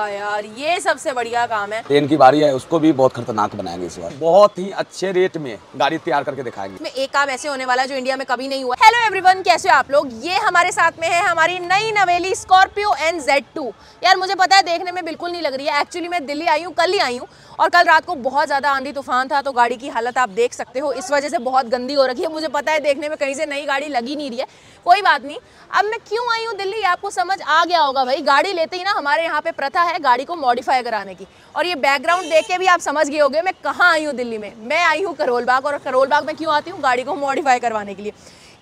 यार ये सबसे बढ़िया काम है। ट्रेन की बारी है, उसको भी बहुत खतरनाक बनाएंगे इस बार, बहुत ही अच्छे रेट में गाड़ी तैयार करके दिखाएंगे। इसमें एक काम ऐसे होने वाला है जो इंडिया में कभी नहीं हुआ। हेलो एवरीवन, कैसे हो आप लोग? ये हमारे साथ में है हमारी नई नवेली स्कॉर्पियो N Z2। यार मुझे पता है देखने में बिल्कुल नहीं लग रही है, एक्चुअली मैं दिल्ली आई हूँ, कल ही आई हूँ और कल रात को बहुत ज्यादा आंधी तूफान था तो गाड़ी की हालत आप देख सकते हो, इस वजह से बहुत गंदी हो रखी है। मुझे पता है देखने में कहीं से नई गाड़ी लगी नहीं रही है, कोई बात नहीं। अब मैं क्यों आई हूँ दिल्ली आपको समझ आ गया होगा भाई। गाड़ी लेते ही ना हमारे यहाँ पे प्रथा है गाड़ी को मॉडिफाई कराने की, और ये बैकग्राउंड देख के भी आप समझ गए होंगे मैं कहाँ आई हूँ दिल्ली में। मैं आई हूँ करोल बाग, और करोल बाग में क्यों आती हूँ? गाड़ी को मॉडिफाई करवाने के लिए।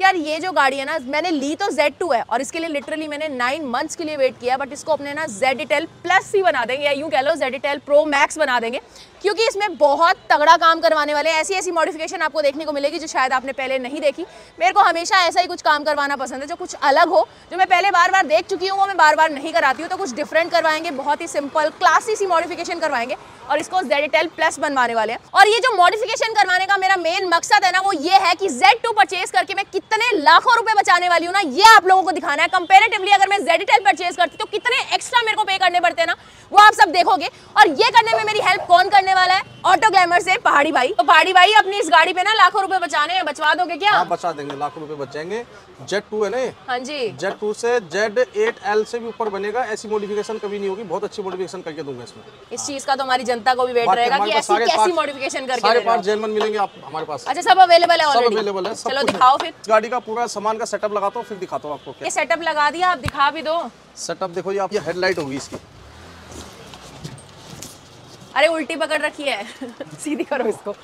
यार ये जो गाड़ी है ना, मैंने ली तो Z2 है और इसके लिए लिटरली मैंने 9 मंथ्स के लिए वेट किया, बट इसको अपने ना ZTL Plus ही बना देंगे, या यूँ कह लो ZTL Pro Max बना देंगे, क्योंकि इसमें बहुत तगड़ा काम करवाने वाले हैं। ऐसी ऐसी मॉडिफिकेशन आपको देखने को मिलेगी जो शायद आपने पहले नहीं देखी। मेरे को हमेशा ऐसा ही कुछ काम करवाना पसंद है जो कुछ अलग हो, जो मैं पहले बार बार देख चुकी हूँ वो मैं बार बार नहीं कराती हूँ, तो कुछ डिफरेंट करवाएंगे, बहुत ही सिंपल क्लासी सी मॉडिफिकेशन करवाएंगे और इसको ZTL Plus बनवाने वाले हैं। और ये जो मॉडिफिकेशन करवाने का मेरा मेन मकसद है ना वो ये है कि Z2 परचेज करके मैं कितने लाखों रुपए बचाने वाली हूँ ना, ये आप लोगों को दिखाना है। कंपेरेटिवली अगर मैं ZTL परचेज करती तो कितने एक्स्ट्रा मेरे को पे करने पड़ते हैं ना, वो आप सब देखोगे। और ये करने में मेरी हेल्प कौन करने वाला है? ऑटो ग्लैमर से पहाड़ी भाई। तो पहाड़ी भाई अपनी इस गाड़ी पे ना लाखों रुपए बचाने, बचवा दोगे क्या? हाँ बचा देंगे, लाखों रुपए बचाएंगे। Z2 है ना, हाँ जी, Z2 से Z8L से भी ऊपर बनेगा। ऐसी मॉडिफिकेशन कभी नहीं होगी, बहुत अच्छी मॉडिफिकेशन करके दूंगा इसमें। इस चीज का तो हमारी जनता को भी वेट रहेगा कि ऐसी कैसी मॉडिफिकेशन करके सारे पार्ट जेनवन मिलेंगे आप हमारे पास। अच्छा सब अवेलेबल है ऑलरेडी? सब अवेलेबल है। चलो दिखाओ फिर गाड़ी का पूरा सामान का सेटअप लगाता हूँ, फिर दिखाता हूँ आपको। ये सेटअप लगा दिया, आप दिखा भी दो। सेटअप देखो, ये आपकी हेडलाइट होगी इसकी। अरे उल्टी पकड़ रखी है सीधी करो इसको।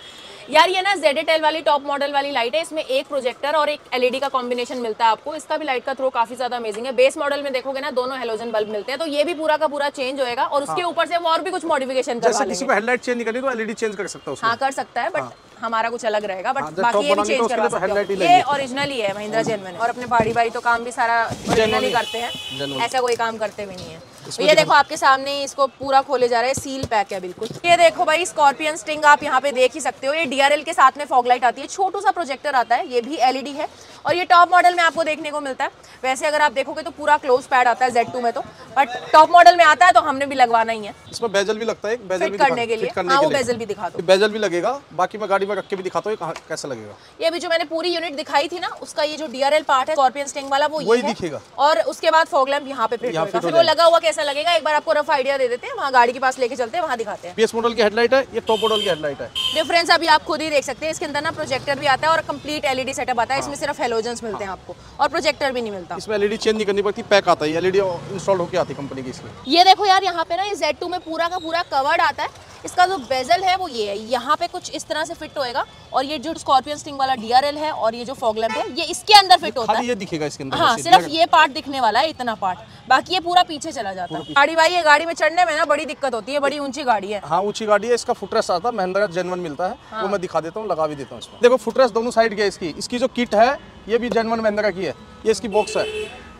यार ये ना ZTL वाली टॉप मॉडल वाली लाइट है, इसमें एक प्रोजेक्टर और एक LED का कॉम्बिनेशन मिलता है आपको। इसका भी लाइट का थ्रो काफी ज्यादा अमेजिंग है। बेस मॉडल में देखोगे ना दोनों हेलोजन बल्ब मिलते हैं, तो ये भी पूरा का पूरा चेंज होएगा। और उसके ऊपर से वो और भी कुछ मॉडिफिकेशन करवा लेंगे। जैसे इसमें हेडलाइट चेंज नहीं करनी तो LED चेंज कर सकता है उसमें। हाँ कर सकता है, बट हमारा कुछ अलग रहेगा, बट बाकी ये भी चेंज करवा सकते हो। ये ओरिजिनल ही है महिंद्रा जेनवन, और अपने पहाड़ी भाई तो काम भी सारा ओरिजिनल ही करते हैं, ऐसा कोई काम करते भी नहीं है। ये देखो आपके सामने ही इसको पूरा खोले जा रहा है, सील पैक है बिल्कुल। ये देखो भाई स्कॉर्पियन स्टिंग आप यहाँ पे देख ही सकते हो। ये DRL के साथ में फॉगलाइट आती है, छोटू सा प्रोजेक्टर आता है, ये भी LED है और ये टॉप मॉडल में आपको देखने को मिलता है। वैसे अगर आप देखोगे तो पूरा क्लोज पैड आता है Z2 में तो, बट टॉप मॉडल में आता है तो हमने भी लगवाना ही है। इसमें बेजल भी लगता है, बेजल भी करने के लिए। हाँ वो बेजल भी दिखा दो, बेजल भी लगेगा। बाकी मैं गाड़ी में रख के भी दिखाता हूँ कैसा लगेगा। ये भी जो मैंने पूरी यूनिट दिखाई थी ना, उसका ये जो DRL पार्ट है स्कॉर्पियन स्टिंग वाला वो ये दिखेगा, और उसके बाद फॉगलैम्प यहाँ पे फिर वो लगा हुआ लगेगा। एक बार आपको रफ आइडिया दे देते हैं, वहाँ गाड़ी के पास लेके चलते हैं, वहाँ दिखाते हैं। बेस मॉडल की हेडलाइट है, ये टॉप मॉडल की हेडलाइट है। डिफरेंस अभी आप खुद ही देख सकते हैं। इसके अंदर ना प्रोजेक्टर भी आता है और कंप्लीट LED सेटअप आता है। इसमें सिर्फ हेलोजन्स मिलते हैं आपको और प्रोजेक्टर भी नहीं मिलता। इसमें LED चेंज नहीं करनी पड़ती, पैक आता है, LED इंस्टॉल होकर आती है कंपनी की इसमें। ये देखो यार यहाँ पे ना ये Z2 में पूरा का पूरा कवर्ड आता है। इसका जो बेजल है वो ये है, यहाँ पे कुछ इस तरह से फिट होएगा, और ये जो स्कॉर्पियन स्टिंग वाला DRL है और ये जो फॉग लैंप है ये इसके अंदर फिट होता है। ये दिखेगा इसके अंदर, हाँ सिर्फ ये पार्ट दिखने वाला है, इतना पार्ट, बाकी ये पूरा पीछे चला जाता है। गाड़ी भाई ये गाड़ी में चढ़ने में ना बड़ी दिक्कत होती है, बड़ी ऊंची गाड़ी है। हाँ ऊंची गाड़ी है। इसका फुटरेस्ट आता है, महिंद्रा जेनवन मिलता है, हाँ। वो मैं दिखा देता हूँ, लगा भी देता हूँ। देखो फुटरेस्ट दोनों साइड के, इसकी जो किट है ये भी जेनवन महिंद्रा की है, ये इसकी बॉक्स है,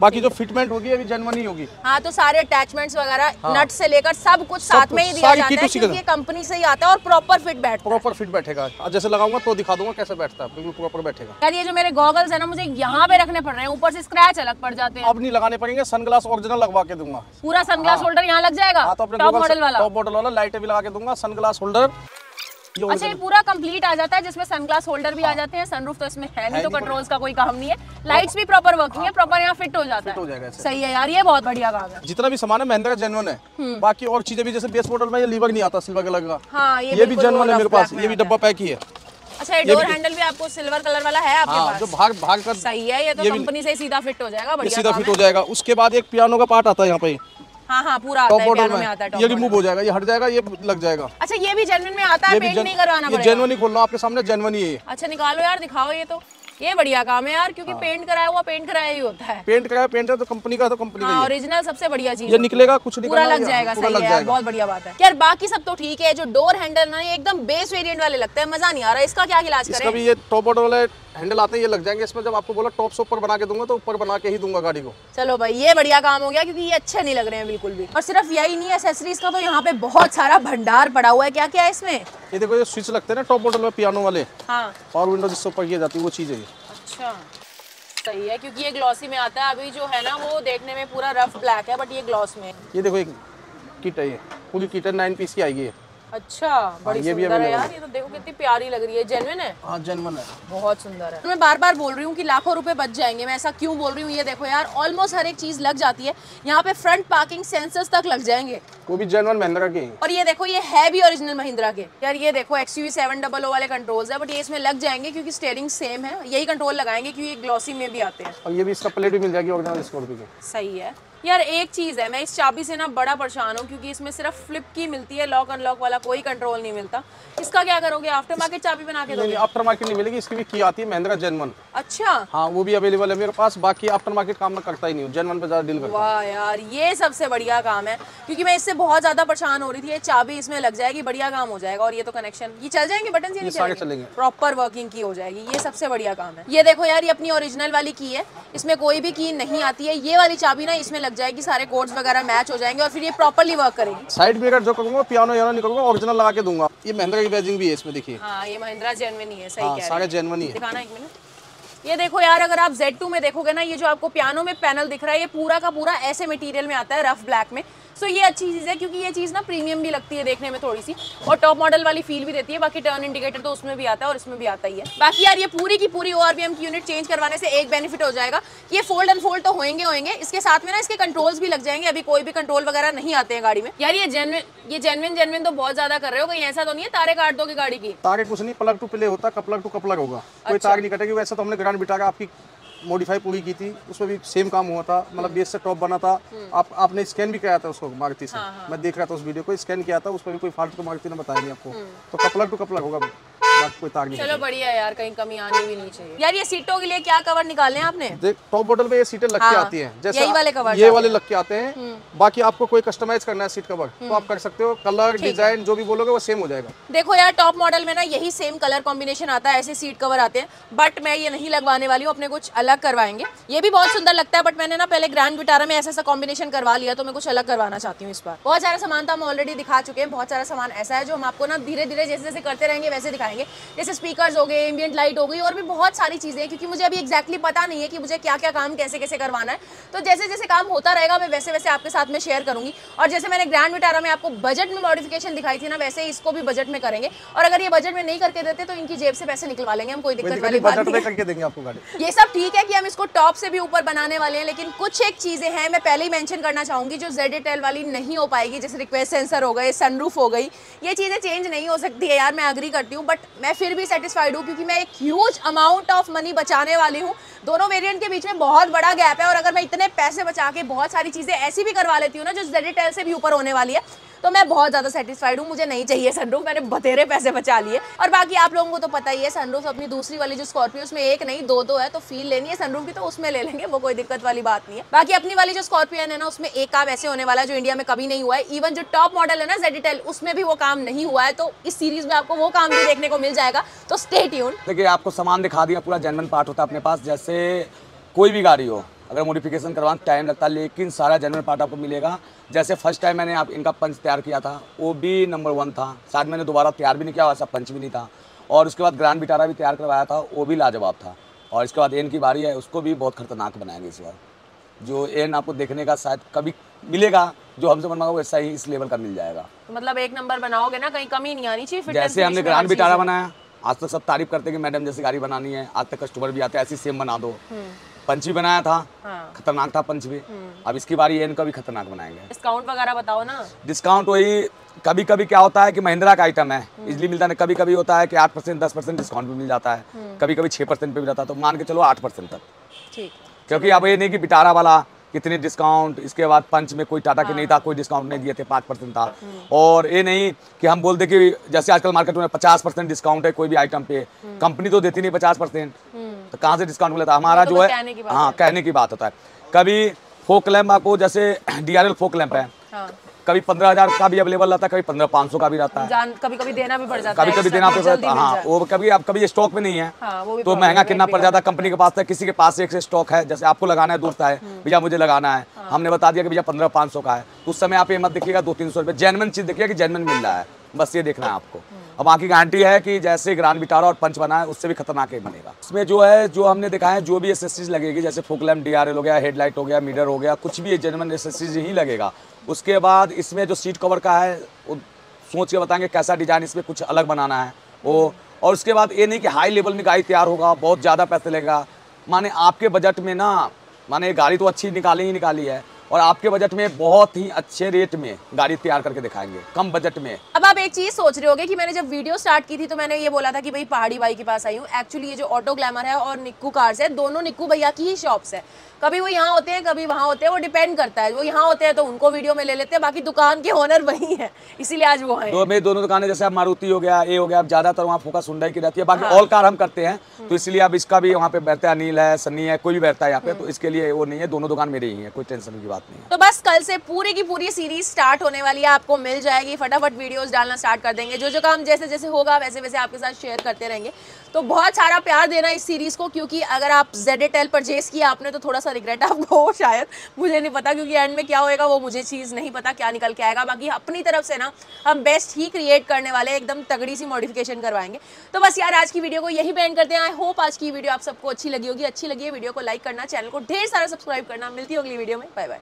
बाकी जो फिटमेंट होगी अभी जेनवन ही होगी। हाँ तो सारे अटैचमेंट्स वगैरह, हाँ। नट से लेकर सब कुछ साथ में ही दिया जाता है क्योंकि ये कंपनी से ही आता है और प्रॉपर फिट बैठेगा। जैसे लगाऊंगा तो दिखा दूंगा कैसे बैठता है, बिल्कुल प्रॉपर बैठेगा। यार ये जो मेरे गॉगल्स है ना मुझे यहाँ पे रखने पड़ रहे हैं, ऊपर से स्क्रैच अलग पड़ जाते हैं, अब नहीं लगाने पड़ेंगे। सनग्लास ओरिजिनल लगवा के दूंगा, पूरा सनग्लास होल्डर यहाँ लग जाएगा, टॉप मॉडल वाला, टॉप मॉडल वाला लाइटें भी लगा के दूंगा, सनग्लास होल्डर। अच्छा ये पूरा कंप्लीट आ जाता है जिसमें सनग्लास होल्डर भी आ जाते हैं, सनरूफ तो इसमें है नहीं, तो कंट्रोल्स का कोई काम नहीं है, लाइट्स भी प्रॉपर वर्किंग है, प्रॉपर यहाँ फिट हो जाता है। सही है यार, ये बहुत बढ़िया काम है। जितना भी सामान है महिंद्रा जेनवन है, बाकी और चीजें भी, जैसे बेस मॉडल में ये लीवर नहीं आता सिल्वर कलर का, हाँ ये भी जेनवन है मेरे पास, ये भी डब्बा पैक ही है। अच्छा डोर हैंडल भी आपको सिल्वर कलर वाला है आपके पास, जो भाग कर, सही है, ये तो कंपनी से सीधा फिट हो जाएगा, बढ़िया सीधा फिट हो जाएगा। उसके बाद एक पियानो का पार्ट आता है यहाँ पे, हाँ हाँ पूरा आता है, पियानो में आता है, ये रिमूव हो जाएगा, ये हट जाएगा, ये लग जाएगा। अच्छा ये भी जेनवन में आता है, पेंट नहीं करवाना पड़ेगा, ये जेनवन ही खोलना आपके सामने, जेनवन ही है। अच्छा निकालो यार, दिखाओ ये तो, ये बढ़िया काम है यार, क्योंकि पेंट कराया हुआ पेंट कराया ही होता है, पेंट कराया पेंट है तो कंपनी का, तो कंपनी का ओरिजिनल सबसे बढ़िया चीज। ये निकलेगा कुछ नहीं, पूरा लग जाएगा, सही है, बहुत बढ़िया बात है यार। बाकी सब तो ठीक है, जो डोर हैंडल ना ये एकदम बेस वेरिएंट वाले लगता है, मजा नहीं आ रहा, इसका क्या इलाज करें? इसका भी ये टॉप मॉडल है, हैंडल आते हैं ये लग जाएंगे इसमें, जब आपको बोला टॉप से ऊपर बना के दूंगा तो ऊपर बना के ही दूंगा गाड़ी को। चलो भाई ये बढ़िया काम हो गया, क्योंकि ये अच्छे नहीं लग रहे हैं बिल्कुल भी। और सिर्फ यही नहीं है, एक्सेसरीज का तो यहाँ पे बहुत सारा भंडार पड़ा हुआ है। क्या क्या है इसमें? ये देखो ये स्विच लगते हैं ना टॉप मॉडल में पियानो वाले, हाँ, और विंडो जिससे ऊपर की जाती है वो चीज है। अच्छा सही है, क्योंकि ये ग्लॉसी में आता है, अभी जो है ना वो देखने में पूरा रफ ब्लैक है बट ये ग्लॉस में। ये देखो किट है, ये पूरी किटन 9 पीस की आएगी। अच्छा, बड़ी सुंदर है यार, ये तो देखो कितनी प्यारी लग रही है। जेन्युइन है? हाँ जेन्युइन है, बहुत सुंदर है। तो मैं बार बार बोल रही हूँ कि लाखों रुपए बच जाएंगे, मैं ऐसा क्यों बोल रही हूँ। ये देखो यार, ऑलमोस्ट हर एक चीज लग जाती है यहाँ पे, फ्रंट पार्किंग सेंसर्स तक लग जाएंगे, वो भी जेन्युइन महिंद्रा के। और ये देखो, ये है भी ओरिजिनल महिंद्रा के यार। ये देखो XUV 700 वाले कंट्रोल्स है, बट ये इसमें लग जाएंगे क्योंकि स्टीयरिंग सेम है, यही कंट्रोल लगाएंगे क्योंकि ग्लॉसी में भी आते हैं। और ये भी इसका प्लेट भी मिल जाएगी ओरिजिनल स्कॉर्पियो की। सही है यार। एक चीज़ है, मैं इस चाबी से ना बड़ा परेशान हूँ क्योंकि इसमें सिर्फ फ्लिप की मिलती है, लॉक अनलॉक वाला कोई कंट्रोल नहीं मिलता। इसका क्या करोगे, आफ्टर मार्केट चाबी बना के दोगे? आफ्टर मार्केट नहीं मिलेगी, इसकी भी की आती है महिंद्रा जेन्युइन। अच्छा, हाँ वो भी अवेलेबल है मेरे पास। बाकी आफ्टर मार्केट काम मैं करता ही नहीं हूँ, जेन्युइन पे ज़्यादा डील करता हूं। वाह यार, ये सबसे बढ़िया काम है क्योंकि मैं इससे बहुत ज़्यादा परेशान हो रही थी। ये चाबी इसमें लग जाएगी, बढ़िया काम हो जाएगा। और ये तो कनेक्शन ये चल जाएंगे, बटन ये चलेंगे, प्रॉपर वर्किंग की हो जाएगी, ये सबसे बढ़िया काम है। ये देखो यार, ये अपनी ओरिजिनल वाली की है, इसमें कोई भी की नहीं आती है। ये वाली चाबी ना इसमें लग जाएगी, सारे कोड्स वगैरह मैच हो जाएंगे और फिर ये प्रॉपर्ली वर्क करेगी। साइड मिरर जो करूंगा, पियानो यानो नहीं करूंगा, ओरिजिनल लगा के दूंगा। ये महिंद्रा की बैजिंग भी है इसमें, देखिए। हां ये महिंद्रा जेन्युइन ही है, सही कह रहे हैं, सारे जेन्युइन ही है। दिखाना एक मिनट। ये देखो यार, अगर आप Z2 में देखोगे ना, ये जो आपको पियानो में पैनल दिख रहा है, ये पूरा का पूरा ऐसे मटेरियल में आता है, रफ ब्लैक में। सो ये अच्छी चीज़ है क्योंकि ये चीज़ ना प्रीमियम भी लगती है देखने में थोड़ी सी, और टॉप मॉडल वाली फील भी देती है। बाकी टर्न इंडिकेटर तो उसमें भी आता है और इसमें भी आता ही है। बाकी यार, ये पूरी की पूरी ORVM की यूनिट चेंज करवाने से एक बेनिफिट हो जाएगा, ये फोल्ड अनफोल्ड तो होएंगे। इसके साथ में ना इसके कंट्रोल्स भी लग जाएंगे, अभी कोई भी कंट्रोल वगैरह नहीं आते हैं गाड़ी में। यार ये जेन्युइन तो बहुत ज्यादा कर रहे हो, कहीं ऐसा तो नहीं है तारे काट दोगे गाड़ी की? तारे कुछ नहीं, प्लग टू प्ले होता, प्लग टू कपलग होगा, कोई तार नहीं कटेगी। वैसे तो हमने ग्रैंड विटारा आपकी मॉडिफाई पूरी की थी, उसमें भी सेम काम हुआ था, मतलब बेस से टॉप बना था। आपने स्कैन भी किया था उसको मारुति से। हाँ। मैं देख रहा था उस वीडियो को, स्कैन किया था, उसमें भी कोई फाल्ट तो मारुति ने बताया नहीं आपको। तो कपलर टू कपलर होगा, कोई तार नहीं। चलो बढ़िया यार, कहीं कमी आनी भी नहीं चाहिए। यार ये सीटों के लिए क्या कवर निकाले हैं आपने? टॉप मॉडल में ये सीटें लग के आती हैं, जैसे यही वाले कवर, ये वाले लग के आते हैं। बाकी आपको कोई कस्टमाइज करना है सीट कवर तो आप कर सकते हो, कलर डिजाइन जो भी बोलोगे वो सेम हो जाएगा। देखो यार, टॉप मॉडल में ना यही सेम कलर कॉम्बिनेशन आता है, ऐसे सीट कवर आते हैं, बट मैं ये नहीं लगवाने वाली हूँ, अपने कुछ अलग करवाएंगे। ये भी बहुत सुंदर लगता है, बट मैंने ना पहले ग्रैंड विटारा में ऐसा कॉम्बिनेशन करवा लिया, तो मैं कुछ अलग करवाना चाहती हूँ इस बार। बहुत सारा सामान तो हम ऑलरेडी दिखा चुके हैं, बहुत सारा सामान ऐसा है जो हम आपको ना धीरे धीरे जैसे जैसे करते रहेंगे वैसे दिखाएंगे, जैसे स्पीकर्स हो गए, एम्बियंट लाइट हो गई, और भी बहुत सारी चीज़ें हैं। क्योंकि मुझे अभी एक्जैक्टली पता नहीं है कि मुझे क्या क्या काम कैसे कैसे करवाना है, तो जैसे जैसे काम होता रहेगा मैं वैसे वैसे आपके साथ में शेयर करूंगी। और जैसे मैंने ग्रैंड विटारा में आपको बजट में मॉडिफिकेशन दिखाई थी ना, वैसे ही इसको भी बजट में करेंगे। और अगर ये बजट में नहीं करके देते तो इनकी जेब से पैसे निकलवा लेंगे हम, कोई दिक्कत वाली बात नहीं। ये सब ठीक है कि हम इसको टॉप से भी ऊपर बनाने वाले हैं, लेकिन कुछ एक चीज़ें हैं मैं पहले ही मैंशन करना चाहूँगी जो Z8L वाली नहीं हो पाएगी, जैसे रिक्वेस्ट सेंसर हो गए, सनरूफ हो गई, ये चीज़ें चेंज नहीं हो सकती है यार, मैं अग्री करती हूँ। बट मैं फिर भी सेटिस्फाइड हूँ क्योंकि मैं एक ह्यूज अमाउंट ऑफ मनी बचाने वाली हूँ। दोनों वेरिएंट के बीच में बहुत बड़ा गैप है, और अगर मैं इतने पैसे बचा के बहुत सारी चीज़ें ऐसी भी करवा लेती हूँ ना जो Z8L से भी ऊपर होने वाली है, तो मैं बहुत ज़्यादा सेटिस्फाइड हूँ। मुझे नहीं चाहिए सनरूफ, मैंने बतेरे पैसे बचा लिए। और बाकी आप लोगों को तो पता ही है, सनरूफ अपनी दूसरी वाली जो स्कॉर्पियो उसमें एक नहीं दो है, तो फील लेनी है सनरूफ की तो उसमें ले लेंगे, वो कोई दिक्कत वाली बात नहीं है। बाकी अपनी वाली जो स्कॉर्पियन है ना, उसमें एक काम ऐसे होने वाला है जो इंडिया में कभी नहीं हुआ है। इवन जो टॉप मॉडल है ना Z8L, उसमें भी वो काम नहीं हुआ है, तो इस सीरीज में आपको वो काम भी देखने को मिल जाएगा, तो स्टे ट्यून। देखिए आपको सामान दिखा दिया, पूरा जेन्युइन पार्ट होता है अपने पास। जैसे कोई भी गाड़ी हो, अगर मॉडिफिकेशन करवाने टाइम लगता है, लेकिन सारा जेन्युइन पार्ट आपको मिलेगा। जैसे फर्स्ट टाइम मैंने आप इनका पंच तैयार किया था, वो भी नंबर 1 था, शायद मैंने दोबारा तैयार भी नहीं किया, वैसा पंच भी नहीं था। और उसके बाद ग्रैंड विटारा भी तैयार करवाया था, वो भी लाजवाब था। और इसके बाद एन की बारी है, उसको भी बहुत खतरनाक बनाएंगे इस बार। जो एन आपको देखने का शायद कभी मिलेगा, जो हमसे बनवाओगे वैसा ही इस लेवल का मिल जाएगा, मतलब 1 नंबर बनाओगे ना, कहीं कमी नहीं आनी चाहिए। जैसे हमने ग्रैंड विटारा बनाया, आज तक सब तारीफ करते कि मैडम जैसे गाड़ी बनानी है, आज तक कस्टमर भी आते हैं ऐसी सेम बना दो। पंच भी बनाया था, हाँ। खतरनाक था पंच भी। अब इसकी बारी एन का भी खतरनाक बनाएंगे। डिस्काउंट वगैरह बताओ ना। डिस्काउंट वही, कभी कभी क्या होता है कि महिंद्रा का आइटम है इसलिए मिलता है, कभी कभी होता है कि 8% 10% डिस्काउंट भी मिल जाता है, कभी कभी 6% पे मिल जाता है, तो मान के चलो 8% तक, ठीक। क्योंकि अब ये नहीं कि विटारा वाला कितने डिस्काउंट, इसके बाद पंच में कोई टाटा के नहीं था, कोई डिस्काउंट नहीं दिए थे, 5% था। और ये नहीं कि हम बोलते कि जैसे आजकल मार्केट में 50% डिस्काउंट है कोई भी आइटम पे, कंपनी तो देती नहीं 50%, तो कहाँ से डिस्काउंट मिला था हमारा तो जो है। हाँ, कहने की बात होता है। कभी फोक लैम्प आपको, जैसे DRL फोक लैम्प है, कभी 15,000 का भी अवेलेबल रहता है, कभी 15,500 का भी रहता है, कभी कभी देना भी पड़ जाता है, हाँ वो कभी आप कभी स्टॉक में नहीं है, तो महंगा कितना पड़ जाता है। कंपनी के पास किसी के पास एक से स्टॉक है, जैसे आपको लगाना है, दोस्त है भैया मुझे लगाना है, हमने बता दिया कि भैया 15,500 का है, तो उस समय आप ये मत देखिएगा 200-300 रुपये, जेन्युइन चीज़ देखिएगा कि जेन्युइन मिल रहा है, बस ये देखना है आपको। अब आगे गारंटी है कि जैसे ग्रैंड विटारा और पंच बना है उससे भी खतरनाक ही बनेगा। उसमें जो है, जो हमने दिखाया है, जो भी एसेसरीज लगेगी, जैसे फोक लैम्प, DRL हो गया, हेडलाइट हो गया, मिरर हो गया, कुछ भी जेन्युइन एसेसरीज ही लगेगा। उसके बाद इसमें जो सीट कवर का है वो सोच के बताएंगे कैसा डिज़ाइन इसमें कुछ अलग बनाना है वो। और उसके बाद ये नहीं कि हाई लेवल में गाड़ी तैयार होगा, बहुत ज़्यादा पैसे लेगा, माने आपके बजट में ना, माने गाड़ी तो अच्छी निकाली है और आपके बजट में बहुत ही अच्छे रेट में गाड़ी तैयार करके दिखाएंगे कम बजट में। अब आप एक चीज सोच रहे होगे कि मैंने जब वीडियो स्टार्ट की थी तो मैंने ये बोला था कि भाई पहाड़ी भाई के पास आई हूँ। एक्चुअली ये जो ऑटो ग्लैमर है और निक्कू कार्स है, दोनों निक्कू भैया की ही शॉप्स है। कभी वो यहाँ होते हैं, कभी वहाँ होते हैं, वो डिपेंड करता है। वो यहाँ होते हैं तो उनको वीडियो में ले लेते हैं, बाकी दुकान के ओनर वही है, इसीलिए आज वो है। तो मेरी दोनों दुकानें, जैसे आप मारुति हो गया, ये हो गया, आप ज्यादातर वहाँ फोकस हुंडई की रहती है, बाकी ऑल कार हम करते हैं। तो इसलिए अब इसका भी वहाँ पे बैठता है, अनिल है, सन्नी है, कोई भी बैठता है यहाँ पे, तो इसके लिए वो नहीं है, दोनों दुकान मेरी ही है, कोई टेंशन की बात नहीं है। तो बस कल से पूरी की पूरी सीरीज स्टार्ट होने वाली है, आपको मिल जाएगी। फटाफट वीडियोज डालना स्टार्ट कर देंगे, जो जो काम जैसे जैसे होगा वैसे वैसे आपके साथ शेयर करते रहेंगे। तो बहुत सारा प्यार देना इस सीरीज को, क्योंकि अगर आप ZTL परचेज किया आपने तो थोड़ा रिग्रेट आपको, शायद, मुझे नहीं पता, क्योंकि एंड में क्या होएगा वो मुझे चीज नहीं पता, क्या निकल के आएगा। बाकी अपनी तरफ से ना हम बेस्ट ही क्रिएट करने वाले, एकदम तगड़ी सी मॉडिफिकेशन करवाएंगे। तो बस यार आज की वीडियो को यही बैंड करते हैं। आई होप आज की वीडियो आप सबको अच्छी लगी होगी। अच्छी लगी है वीडियो को लाइक करना, चैनल को ढेर सारा सब्सक्राइब करना। मिलती है अगली वीडियो में, बाय बाय।